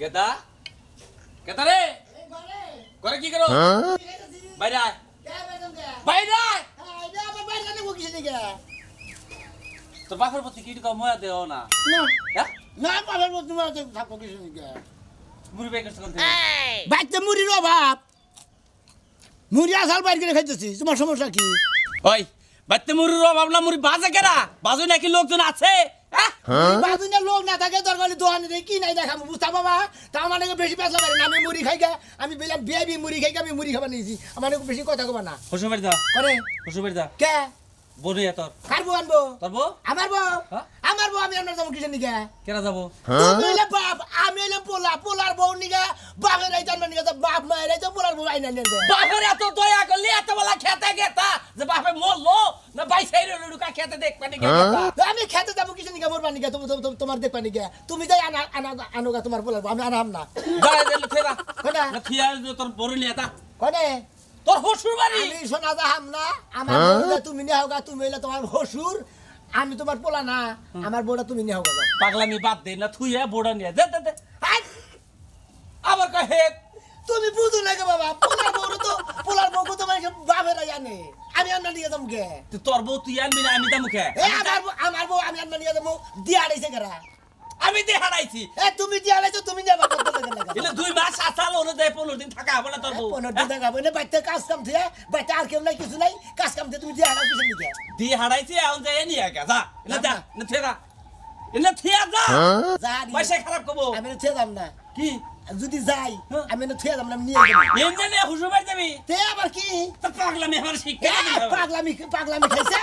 कहता कहता रे करे की करो भाई रे भाई रे भाई रे को किसी ने क्या तो बाफर पर टिकट का मोया दे हो ना ना ना बाफर पर तुम्हारा तो ठाको किसी ने क्या मुरी बेकर से करते बात तो मुरी रो बाप मुरिया साल बाहर के खाइतेसी तुम्हार समस्या की ओए बात तो मुरी रो बाप ना मुरी बाजे केरा बाजू ना की लोग तो ना छे बाजुने लोग ना थाके दरगली दोहाने दे की नाइ देखामु बुस्ता बाबा ता माने बेसी पैसा बारे नामे मुरी खाइगा आमी बेला बेबी मुरी खाइगा आमी मुरी खाबा नइছি আমারে বেশি কথা কবা না হোসুবের দা করে হোসুবের দা কে বনিয়া তোর কারবো আনবো তোরবো আমার বউ আমি আপনার যাব কিসের নিগা কেরা যাব তুইলে বাপ আমি হইলাম পোলা পোলার বউ নিগা বাপের আইতার নিগা তো বাপ মায়ের আইতো পোলার বউ আইনা নেন বাপের এত দয়া করলি এত বলা খেতে গেতা যে বাপে মরলো না বাইসাই রুকা খেতে দেখবা নিগা আমি খেতে যাব কিসের নিগা মরবা নিগা তোমার দেখবা নিগা তুমি যাই আনোগা তোমার পোলার বউ আমি আনাম না যাই দেলে খেবা কোনা না খিয়া তোর বড়ি নিয়া তা কোনে তোর হসুর বাড়ি আমি সোনা যাহাম না আমার বউটা তুমি নিয়া হোগা তুমি হইলা তোমার হসুর আমি তোমার পোলা না আমার বউটা তুমি নিয়া হোগা পাগলামি বাদ দে না থুইয়া বউটা নিয়া দে দে আবার কহে তুমি বুঝো না কে বাবা পোলার বউটা তো পোলার বউকে তোমার বাপেরা জানে আমি আননা নিয়া যাম কে তুই তোর বউ তুই আনবি না আমি যামু কে আমার বউ আমি আননা নিয়া যামু দিয়া আইছে কেরা আমি দে হারাইছি এ তুমি দিয়া আইছো তুমি যাবা কত লাগা এলে দুই মাস আছাল হলো দে 15 দিন থাকা হবে না তোর বউ 15 দিন থাকা হবে না বাইতে কাজ কাম দিয়া বাইতে আর কেউ নাই কিছু নাই কাজ কাম দিয়া তুমি দিয়া হারাও কিছু নিকে দি হারাইছি এখন যায় নি একা যা না যা না থেরা এলে থিয়া যা যা পয়সা খারাপ করব আমি থিয়া যাম না কি যদি যাই আমি না থিয়া যাম না নিয়ে যাই এনে নে হুজুর বাই যাবি তে আবার কি তো পাগলামি আমার শিক্ষা পাগলামি পাগলামি খাইছে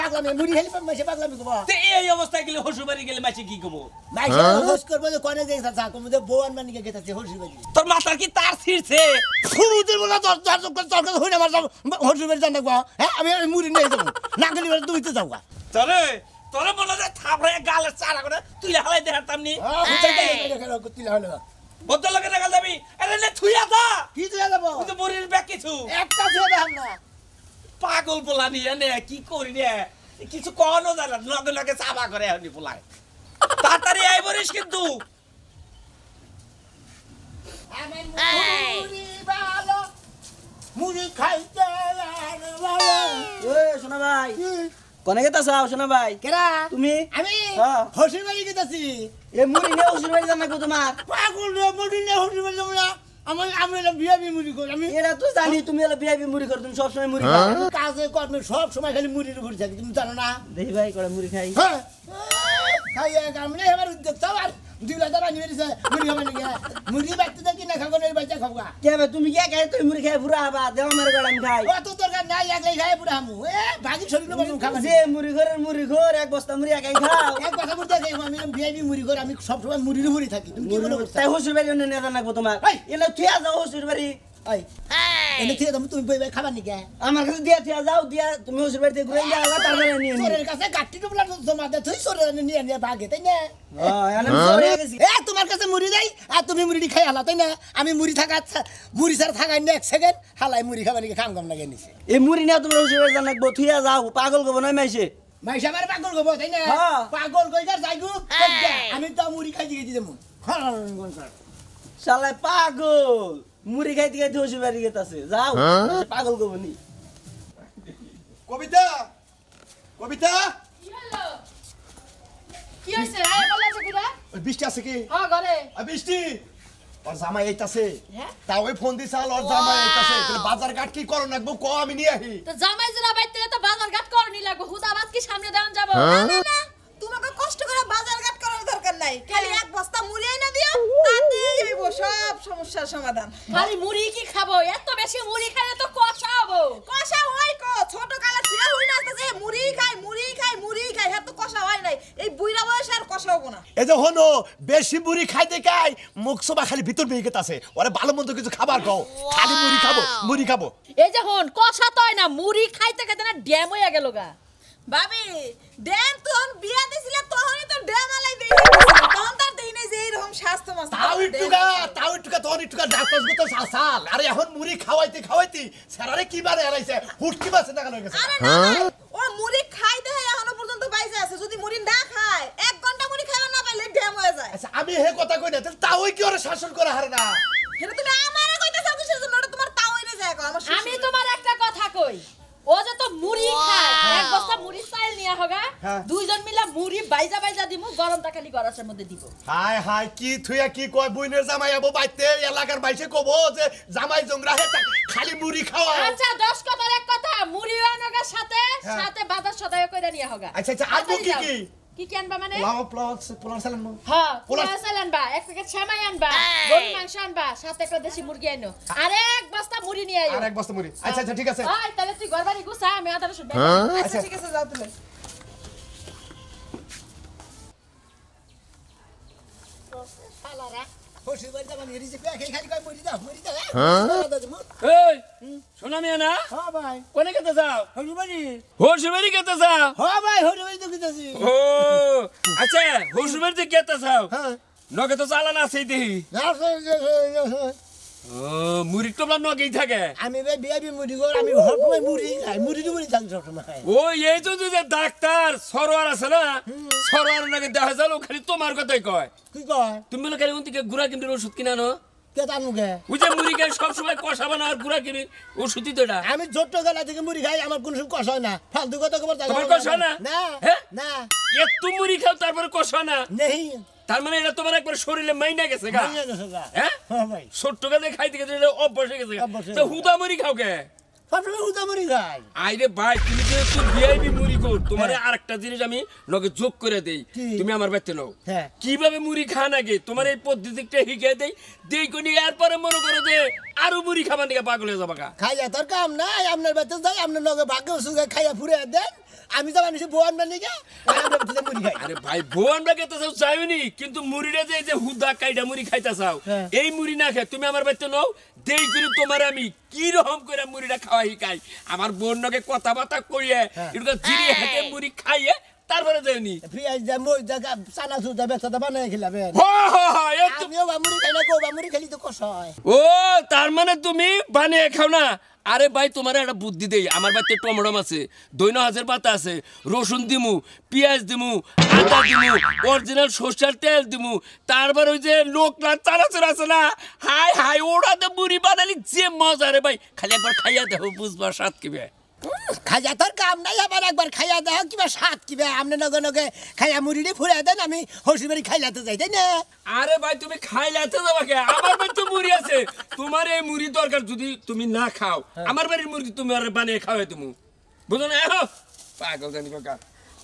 পাগলামি মুড়ি হেলি মাসে পাগলামি করব তে এই অবস্থায় গেলে হুজুর বাড়ি গেলে মাসে কি করব মাসে হুজুর করব যে কোনে যাইছ যা কম যে বোয়ান মানিকে গেতাছে হুজুর বাড়ি তোর মাথার কি তার ছিড়ছে হুজুর বলা দরকার দরকার হই না আমার হুজুর বাড়ি জানা গো হ্যাঁ আমি মুড়ি নিয়ে যাব না গলি তুমি তো যাওগা চলে তোর বলা যে থাপড়ে গালে চারা করে তুই হালাই দেখাতাম নি তুই হালাই বদ্ধ লাগে না গাল যাবি আরে নে থুইয়া দা কি থুইয়া যাব তুই তো বড়ির ব্যাগ কিছু একটা থুইয়া দাম না পাগল পোলা নি এনে কি করি রে কিছু কোন জানা লগে লগে চাবা করে হনি পোলায় তাড়াতাড়ি আই বরিস কিন্তু আমি মুড়ি ভালো মুড়ি খাইতে আর ভালো এ শোনা ভাই কোনে গেতাছাও শোনা ভাই কেরা তুমি আমি হোসেন ভাই গেতাছি এ মুড়ি নে হোসেন ভাই জানা কো তোমার পাগল রে মুড়ি নে হোসেন ভাই জানা আমি আমলা বিয়াবি মুড়ি কর আমি এরা তো জানি তুমি এলা বিয়াবি মুড়ি কর তুমি সব সময় মুড়ি খাও কাজে কর্মে সব সময় খালি মুড়ির ঘুরে থাকি তুমি জানো না দেখি ভাই করে মুড়ি খাই হ্যাঁ খাই গামনে আমার দেখছাও আর দিলা দাবা নিয়েছে মুড়ি হবে না মুড়ি বাইতে দেখি না খাগো নাই বাইচা খাওগা কে ভাই তুমি কে খাই তুই মুড়ি খাই পুরা আবা দেও আমার গড়াম খাই ও তো তোর নাই একলাই খাই পুরা আমু এ ভাগি শরীর না বসে খাবা যে মুড়ি ঘর এক বস্তা মুড়ি একাই খাও এক বস্তা মুড়ি খাই আমি বিআইবি মুড়ি ঘর আমি সব সময় মুড়ির ঘুরে থাকি তুমি কি বলো তাই হুজুর ভাই এনে না নাকবো তোমার এলে থিয়া যাও হুজুর ভাই আই এনে থিয়া তুমি তুমি ভাই খাবা নি কে আমার কাছে দিয়া থিয়া যাও দিয়া তুমি হুজুর ভাই তে ঘুরে যাও তার মানে নিয়ে তোর কাছে কাটি টুপলা জমা দে তুই সরে নিয়ে নিয়ে ভাগে তাই না তোমার কাছে মুড়ি যাই আর তুমি মুড়ি খাই হালা তাই না আমি মুড়ি থাকা মুড়ি ছাড়া থাকাই না এক সেকেন্ড হালাই মুড়ি খাবার খাম খাম লাগে নিছে এই মুড়ি না তোমার থুইয়া যাও পাগল গো নয় মাইসে মাইসে আমার পাগল গো তাই না পাগল কইকার যাইগু আমি তো মুড়ি খাই দিয়েছি যেমন শালা পাগল মুড়ি খাইতে খাইতে হসু বাড়ি গেতাছে যাও পাগল গো নি কবিতা কবিতা কি হইছে আয় বলা সকিরা ওই বৃষ্টি আছে কি हां ঘরে ওই বৃষ্টি আর জামাই আইতাছে তা ওই ফোন দিছাল আর জামাই আইতাছে তো বাজার ঘাট কি করন লাগবো কো আমি নি আহি তো জামাই জরা বাইতেলে তো বাজার ঘাট করনি লাগবো হুদাবাদ কি সামনে দাঁড়ান যাব না না তোমাকে কষ্ট করে বাজার ঘাট করার দরকার নাই খালি এক বস্তা মুড়ি এনে দিও তাতে হইবো সব সমস্যার সমাধান খালি মুড়ি কি খাবো এত বেশি মুড়ি খেলে তো কষা হবে কষা হয় কো ছোট কালা ছিরা হই না যে মুড়ি খাই মুড়ি খাই মুড়ি খাই এত কষা হয় নাই এই বুইরা বয়স আর কষা হবে না এই যে হনো বেশি মুড়ি খাইতে খাই মুখসবা খালি ভিতর বেইকেত আছে ওরে ভালো মন্দ কিছু খাবার খাও খালি মুড়ি খাবো এই যে হন কষা তয় না মুড়ি খাইতে খাইতে না ড্যাম হইয়া গেলগা বাবি ড্যাম তোন বিয়া দিছিল তোহনি তো ড্যাম আলাই দেই তোন তার দেই নাই যে এরকম স্বাস্থ্য মস্ত তাও একটুকা তোহনি একটুকা ডাক্তারস গো তো সাল আরে এখন মুড়ি খাওয়াইতে সারারে কি বারে হারাইছে হুটকি বাসে না গেল গেছে আরে না ও মুড়ি খাই দে এখনো পর্যন্ত বাইসে আছে যদি মুড়ি না খায় 1 ঘন্টা মুড়ি খাওয়া না পাইলে ড্যাম হয়ে যায় আচ্ছা আমি হে কথা কই না তা তাওইকে ওরে শাসন করা হারে না এটা তুমি আমারে কইতাছো কিসের জন্য ওটা তোমার তাওইরে যায় কো আমার আমি তোমার একটা কথা কই ও যে তো মুড়ি খায় এক বস্তা মুড়ি চাইল নিয়া হগা দুইজন মিলা মুড়ি বাইজা বাইজা দিমু গরমটা খালি গরাসের মধ্যে দিব হাই হাই কি থুয়া কি কয় বুইনের জামাই আবো বাইতে এলাকার বাইসে কবো যে জামাই জংরা হে খালি মুড়ি খাওয়া আচ্ছা 10 কথার এক কথা মুড়ি আনগা সাথে সাথে বাজার সদায় কইরা নিয়া হগা আচ্ছা আচ্ছা আর কি কি কি আনবা মানে লাও প্লাস পোলাসালান মা হ্যাঁ পোলাসালান বা এক প্যাকেট ছামাই আনবা গরু মাংস আনবা সাথে একটা দেশি মুরগি আনো আর এক বস্তা মুড়ি নিয়ে আইও আর এক বস্তা মুড়ি আচ্ছা আচ্ছা ঠিক আছে আয় তাহলে তুই ঘরবাড়ি গুছা আমি আদার শুদ্ধ আচ্ছা ঠিক আছে যাও তুমি পালারা খুশি হই যা মানে রিজে প্যাকেট খালি কই মুড়ি দাও হ্যাঁ শোনা মিয়া না হ্যাঁ ভাই কোনে কেতে যাও হরসুবাড়ি কেতে যাও হ্যাঁ ভাই হরসুবাড়ি তো কেতেছি ও আচ্ছা হরসুবাড়ি তো কেতে যাও হ্যাঁ নগে তো চালান আছে দেই ও মুড়ি তোমরা নগেই থাকে আমি ভাই বিআইবি মুড়ি গো আমি হর সময় মুড়ি জানি সব সময় ও এই তো যে ডাক্তার সরোয়ার আছে না সরোয়ার নাকি দেখা যাও খালি তোমার কথাই কয় কি কয় তুমি বলে খালি উনটিকে গুড়া কিমড়ির ওষুধ কিনা আনো আমি ছোট্ট গলা থেকে মুড়ি খাই আমার কোন কষ হয় না ফালতু কথা মুড়ি খাও তারপরে কষ হয় না তার মানে এটা তোমার একবার শরীরে মাইনা গেছে ছোট্ট গালে খাই থেকে অভ্যাস হয়ে গেছে হুদা মুড়ি খাও কে কিভাবে মুড়ি খা নাকি তোমার এই পদ্ধতিটা শিখিয়ে দেই এরপরে মনে করো যে আরো মুড়ি খাবার দিকে পাগল হয়ে যাবা খাইয়া তোর কাম নাই আপনার বেতন যাই আপনার লগে ভাগ্য খাইয়া ফুরে দেন আমি তো মানুষের বোয়ান বানি আরে ভাই বোয়ান বাকে তো চাইনি কিন্তু মুড়িটা যে হুদা কাইটা মুড়ি খাইতে চাও এই মুড়ি না খেয়ে তুমি আমার বাড়িতে নাও দেই করি তোমার আমি কি রকম করে মুড়িটা খাওয়া শিখাই আমার বোনকে কথাবার্তা করিয়ে এটা জিরি হাতে মুড়ি খাইয়ে তারপরে দেয়নি ফিয়াজ দা মই জায়গা সানা সুদা বেছাটা বানাই খেলাবে হ্যাঁ এত তুমিও মুড়ি খাই না গো মুড়ি খালি তো কষ্ট হয় ও তার মানে তুমি বানিয়ে খাও না আরে ভাই তোমার একটা বুদ্ধি দেই আমার বাড়িতে টমেটো আছে দইনো হাজার পাতা আছে রসুন দিমু পেঁয়াজ দিমু আদা দিমু অরিজিনাল সরষের তেল দিমু তারপর ওই যে লোকলা চানাচুর আছে না হাই হাই ওরা তো মুড়ি বানালি যে মজা রে ভাই খালি একবার খাইয়া দেখো বুঝবা স্বাদ কি বে খাইয়া তোর কাম নাই আবার একবার খাইয়া দেখো কিবা স্বাদ কিবা আপনি নগে নগে খাইয়া মুড়িটি ফুরা দেন আমি হসিবাড়ি খাইলাতে যাই তাই না আরে ভাই তুমি খাইলাতে যাবা কে আমার বাড়ি তো মুড়ি আছে তোমার এই মুড়ি দরকার যদি তুমি না খাও আমার বাড়ির মুড়ি তুমি আর বানিয়ে খাওয়াই তুমি বুঝো না এরো পাগল জানি কাকা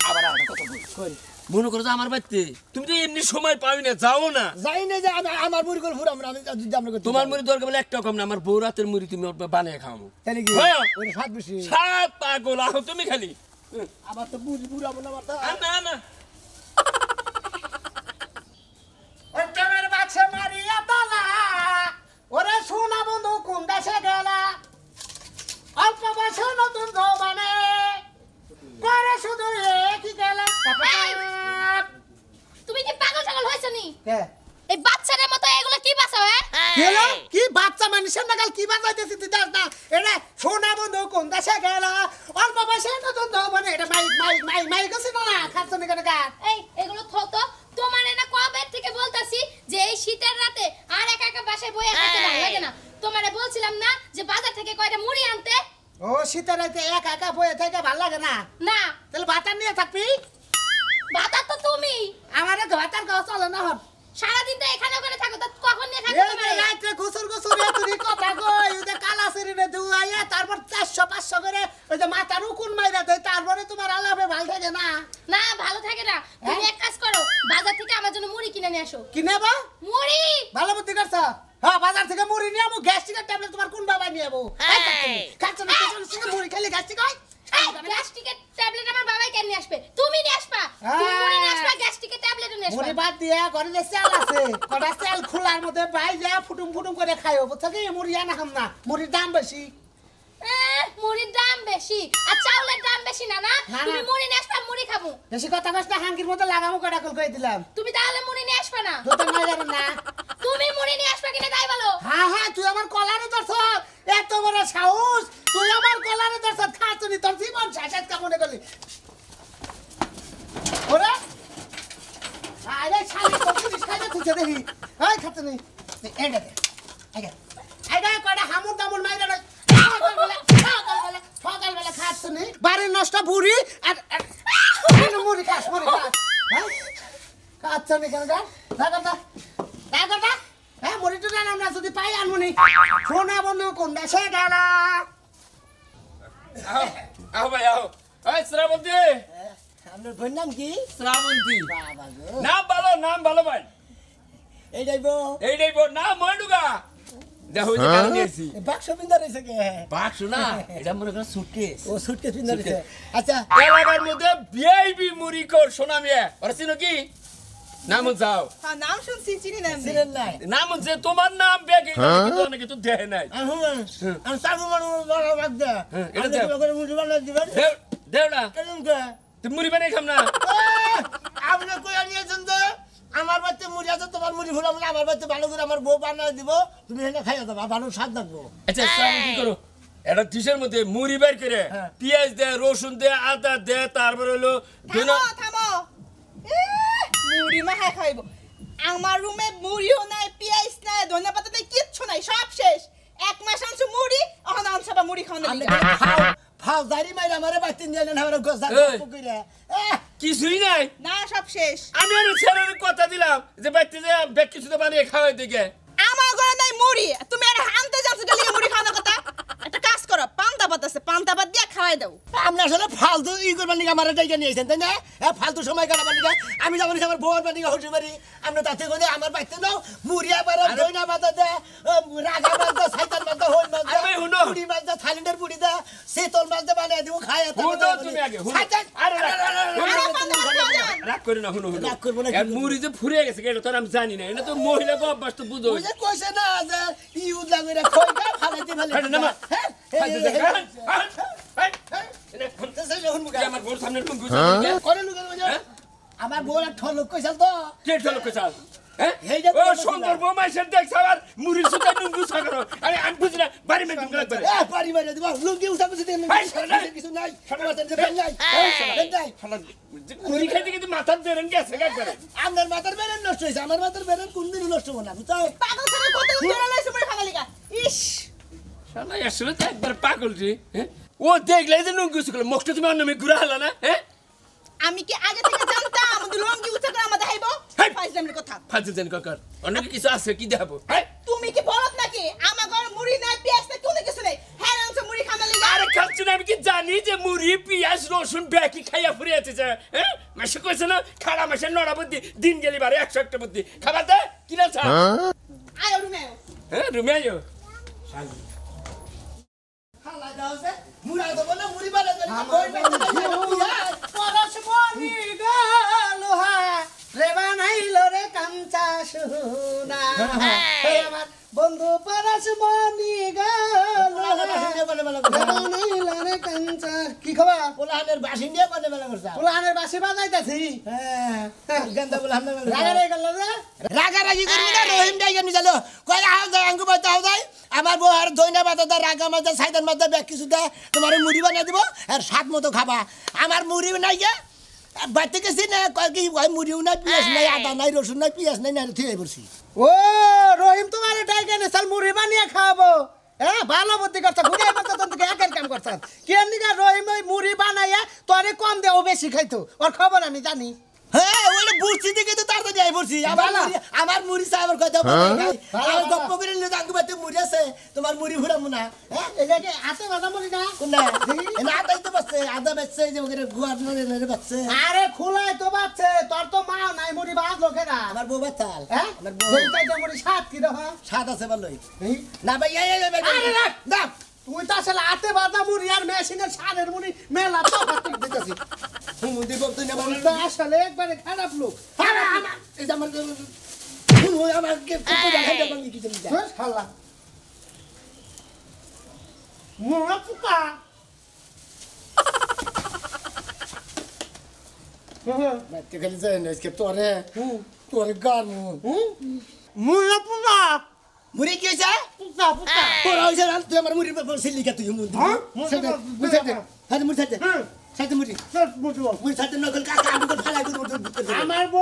আবার আর কত কই মনে করো আমার বাড়িতে তুমি তো এমনি সময় পাবি না যাও না যাই না যে আমার মুড়ি করে ফুরাম আমি যদি আমরা তোমার মুড়ি দরকার বলে একটা কম না আমার বউ রাতের মুড়ি তুমি বানিয়ে খাও তাহলে কি হ্যাঁ ওই সাত বেশি সাত পাগল আহ তুমি খালি আবার তো মুড়ি ফুরাবো না মাথা না না ওটার বাচ্চা মারিয়া তালা ওরে সোনা বন্ধু কোন দেশে গেলা অল্প বয়সে নতুন বউ মানে করে শুধু একই গেলা তুমি কি পাগল ছাগল হইছনি কে এই বাচ্চার মতো এগুলা কি বাঁচাও হ্যাঁ গেল কি বাচ্চা মানুষের নাগাল কি বাঁচাইতেছিস তুই দাস না এটা সোনা বন্ধু কোন দেশে গেল অল্প বয়সে নতুন বউ মানে এটা মাইক মাইক মাইক মাইক আছে না খাচ্ছনি কেন গা এই এগুলো থো তো তোমার এনা কবে থেকে বলতাছি যে এই শীতের রাতে আর একা একা বাসায় বইয়া খেতে ভালো লাগে না তোমারে বলছিলাম না যে বাজার থেকে কয়টা মুড়ি আনতে ও শীতের রাতে একা একা বইয়া থাকতে ভালো লাগে না না তাহলে বাতার নিয়ে থাকবি বাতার তো তুমি আমারে ঘাটার গাও চলে না হন সারা দিন তো এখানে ওখানে থাকো তো কখন নিয়ে থাকো তোমারে রাতে ঘুসুর ঘুসুর এতরি কথা কই ওই যে কালাসেরিনে দুয়াইয়া তারপর 400 500 করে ওই যে মাথার উকুন মাইরা দেয় তারপরে তোমার আলাপে ভালো থাকে না না ভালো থাকে না তুমি এক কাজ করো বাজার থেকে আমার জন্য মুড়ি কিনে নিয়ে আসো কিনেবা মুড়ি ভালো বুদ্ধি করছ হ্যাঁ বাজার থেকে মুড়ি নিয়ে আমু গ্যাস্ট্রিকের ট্যাবলেট তোমার কোন বাবা নিয়ে যাবো খাচ্ছ না কিছু মুড়ি খেলে গ্যাস্ট্রিক হয় গ্যাস্ট্রিকের ট্যাবলেট আমার বাবা কেন নিয়ে আসবে তুমি নিয়ে আসবা তুমি মুড়ি নিয়ে আসবা গ্যাস্ট্রিকের ট্যাবলেট নিয়ে আসবা মুড়ি বাদ দিয়া ঘরে যে চাল আছে কটা চাল খোলার মধ্যে বাইজা ফুটুম ফুটুম করে খাইও বুঝছকি মুড়ি আনা হাম না মুড়ির দাম বেশি মুড়ির দাম বেশি আর চাউলের দাম বেশি না না তুমি মুড়ি নিয়ে আসবা মুড়ি খাবো বেশি কথা কষ্ট হাঙ্গির মতো লাগামু কটা কল কই দিলাম তুমি তাহলে মুড়ি নিয়ে আসবা না তো না জানি না তুমি মুড়ি নিয়ে আসবা কিনা তাই বলো হ্যাঁ হ্যাঁ তুই আমার কলারে ধরছ এত বড় সাহস তুই আমার কলারে ধরছ খাচ্ছনি তোর জীবন শাসাত কামনে করলি ওরে আরে শালি কত কিছু খাইতে তুই দেখি Amar bo muri